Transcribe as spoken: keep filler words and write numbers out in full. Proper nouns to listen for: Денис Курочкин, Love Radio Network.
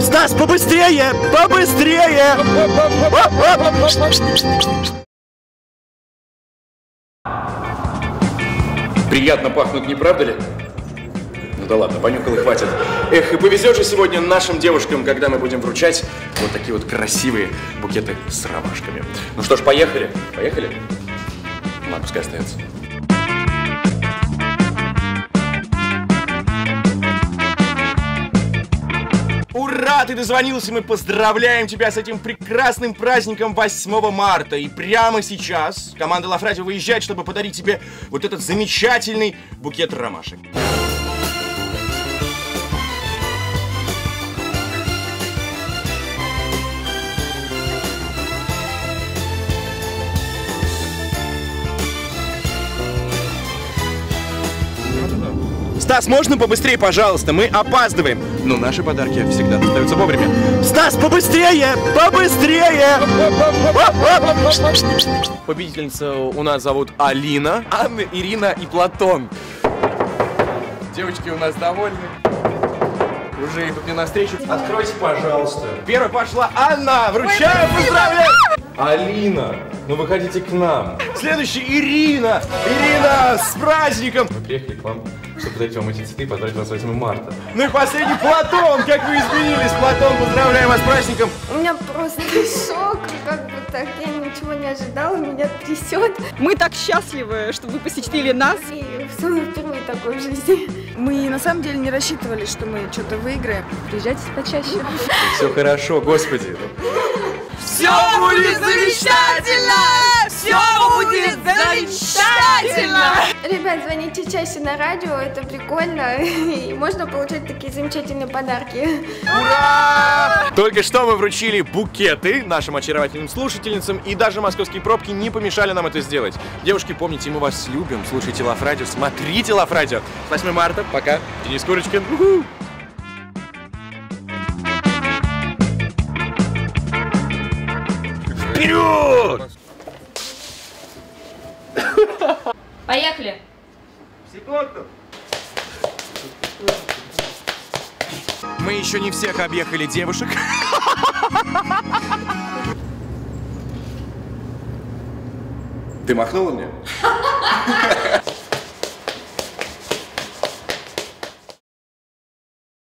Стас, побыстрее! Побыстрее! Приятно пахнут, не правда ли? Ну да ладно, понюхал и хватит. Эх, и повезет же сегодня нашим девушкам, когда мы будем вручать вот такие вот красивые букеты с ромашками. Ну что ж, поехали. Поехали? Ладно, пускай остается. Ура, ты дозвонился, мы поздравляем тебя с этим прекрасным праздником восьмого марта. И прямо сейчас команда Love Radio выезжает, чтобы подарить тебе вот этот замечательный букет ромашек. Стас, можно побыстрее, пожалуйста? Мы опаздываем. Но наши подарки всегда достаются вовремя. Стас, побыстрее! Побыстрее! Победительница у нас зовут Алина, Анна, Ирина и Платон. Девочки у нас довольны. Уже идут мне навстречу. Откройте, пожалуйста. Первая пошла Анна. Вручаю, поздравляю! Алина, ну выходите к нам. Следующая Ирина. Ирина, с праздником! Мы приехали к вам, чтобы подарить вам эти цветы и поздравить вас восьмого марта. Ну и последний Платон, как вы изменились, Платон, поздравляем вас с праздником. У меня просто шок, как бы так, я ничего не ожидала, меня трясет. Мы так счастливы, что вы посетили нас. И в самом впервые такой в жизни. Мы на самом деле не рассчитывали, что мы что-то выиграем. Приезжайте почаще. Все хорошо, господи. Все будет замечательно! Все будет замечательно! Ребят, звоните чаще на радио, это прикольно. И можно получать такие замечательные подарки. Ура! Только что мы вручили букеты нашим очаровательным слушательницам, и даже московские пробки не помешали нам это сделать. Девушки, помните, мы вас любим. Слушайте Love Radio, смотрите Love Radio. С восьмым марта, пока. Денис Курочкин. У-ху. Вперед! Поехали! Секунду! Мы еще не всех объехали девушек. Ты махнула мне?